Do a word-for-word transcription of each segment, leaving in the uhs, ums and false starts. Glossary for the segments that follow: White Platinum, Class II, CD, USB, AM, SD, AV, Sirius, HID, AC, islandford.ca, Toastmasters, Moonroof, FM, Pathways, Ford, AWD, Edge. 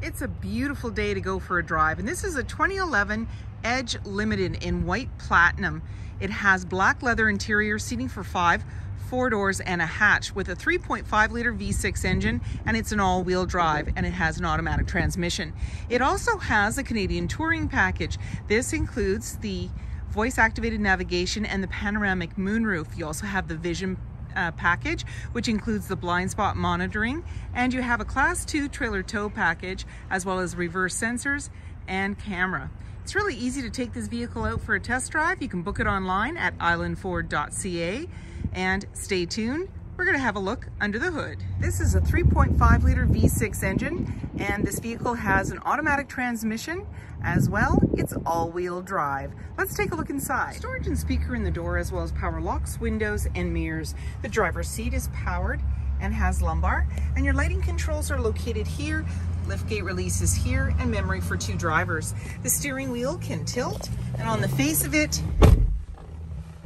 It's a beautiful day to go for a drive, and this is a twenty eleven Edge Limited in White Platinum. It has black leather interior, seating for five, four doors and a hatch with a three point five liter V six engine, and it's an all-wheel drive, and it has an automatic transmission. It also has a Canadian touring package. This includes the voice-activated navigation and the panoramic moonroof. You also have the vision Uh, package, which includes the blind spot monitoring, and you have a class two trailer tow package, as well as reverse sensors and camera. It's really easy to take this vehicle out for a test drive. You can book it online at island ford dot c a, and stay tuned. We're going to have a look under the hood. This is a three point five liter V six engine, and this vehicle has an automatic transmission as well. It's all-wheel drive. Let's take a look inside. Storage and speaker in the door, as well as power locks, windows, and mirrors. The driver's seat is powered and has lumbar, and your lighting controls are located here. Liftgate release is here, and memory for two drivers. The steering wheel can tilt, and on the face of it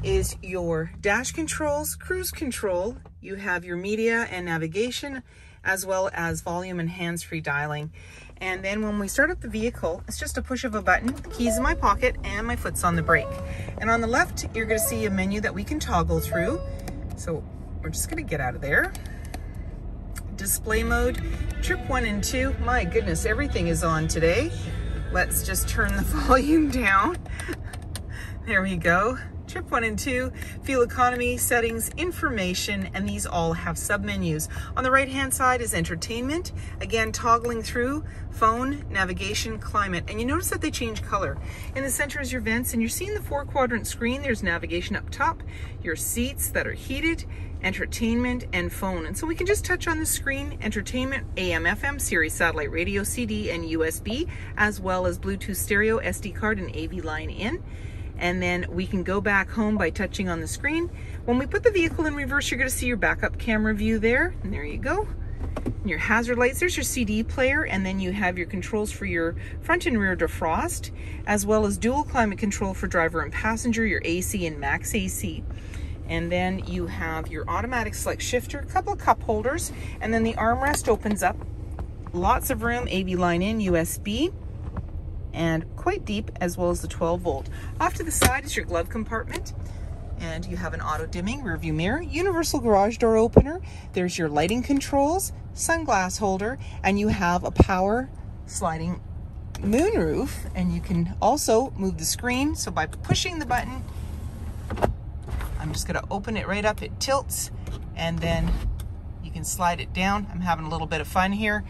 is your dash controls, cruise control. You have your media and navigation, as well as volume and hands-free dialing. And then when we start up the vehicle, it's just a push of a button, the keys in my pocket, and my foot's on the brake. And on the left, you're gonna see a menu that we can toggle through. So we're just gonna get out of there. Display mode, trip one and two. My goodness, everything is on today. Let's just turn the volume down. There we go. Trip one and two, fuel economy, settings, information, and these all have submenus. On the right-hand side is entertainment. Again, toggling through phone, navigation, climate, and you notice that they change color. In the center is your vents, and you're seeing the four-quadrant screen. There's navigation up top, your seats that are heated, entertainment, and phone. And so we can just touch on the screen, entertainment, A M F M, Sirius satellite radio, C D, and U S B, as well as Bluetooth stereo, S D card, and A V line in. And then we can go back home by touching on the screen. When we put the vehicle in reverse, you're gonna see your backup camera view there, and there you go. And your hazard lights, there's your C D player, and then you have your controls for your front and rear defrost, as well as dual climate control for driver and passenger, your A C and max A C. And then you have your automatic select shifter, a couple of cup holders, and then the armrest opens up. Lots of room, A V line in, U S B, and quite deep, as well as the twelve volt. Off to the side is your glove compartment, and you have an auto dimming rear view mirror, universal garage door opener. There's your lighting controls, sunglass holder, and you have a power sliding moonroof, and you can also move the screen. So by pushing the button, I'm just gonna open it right up, it tilts, and then you can slide it down. I'm having a little bit of fun here.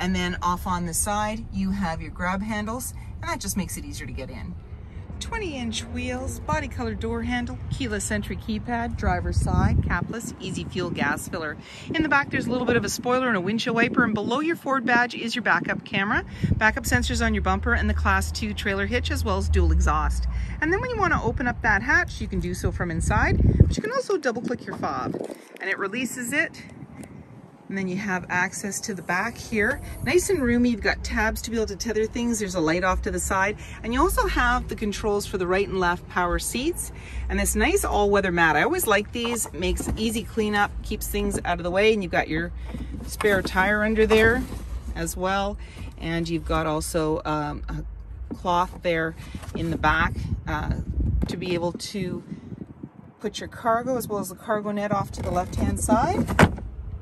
And then off on the side, you have your grab handles, and that just makes it easier to get in. twenty inch wheels, body color door handle, keyless entry keypad, driver's side, capless, easy fuel gas filler. In the back, there's a little bit of a spoiler and a windshield wiper, and below your Ford badge is your backup camera, backup sensors on your bumper, and the class two trailer hitch, as well as dual exhaust. And then when you want to open up that hatch, you can do so from inside, but you can also double click your fob, and it releases it. And then you have access to the back here. Nice and roomy, you've got tabs to be able to tether things. There's a light off to the side. And you also have the controls for the right and left power seats. And this nice all-weather mat. I always like these, makes easy cleanup, keeps things out of the way. And you've got your spare tire under there as well. And you've got also um, a cloth there in the back uh, to be able to put your cargo, as well as the cargo net off to the left-hand side.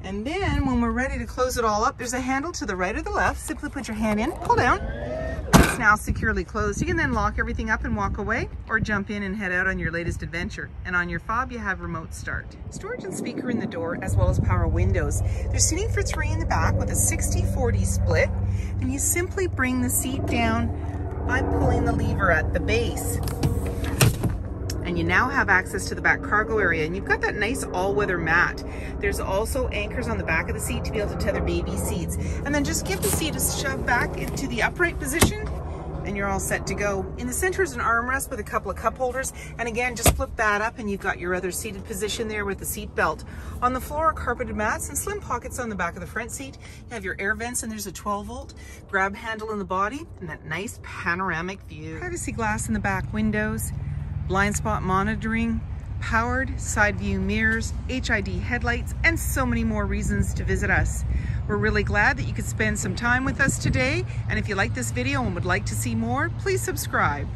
And then when we're ready to close it all up, there's a handle to the right or the left. Simply put your hand in, pull down. It's now securely closed. You can then lock everything up and walk away, or jump in and head out on your latest adventure. And on your fob, you have remote start. Storage and speaker in the door, as well as power windows. There's seating for three in the back with a sixty forty split. And you simply bring the seat down by pulling the lever at the base. And you now have access to the back cargo area, and you've got that nice all-weather mat. There's also anchors on the back of the seat to be able to tether baby seats. And then just give the seat a shove back into the upright position, and you're all set to go. In the center is an armrest with a couple of cup holders, and again, just flip that up and you've got your other seated position there with the seat belt. On the floor are carpeted mats and slim pockets on the back of the front seat. You have your air vents, and there's a twelve volt grab handle in the body, and that nice panoramic view. Privacy glass in the back windows, blind spot monitoring, powered side view mirrors, H I D headlights, and so many more reasons to visit us. We're really glad that you could spend some time with us today, and if you like this video and would like to see more, please subscribe.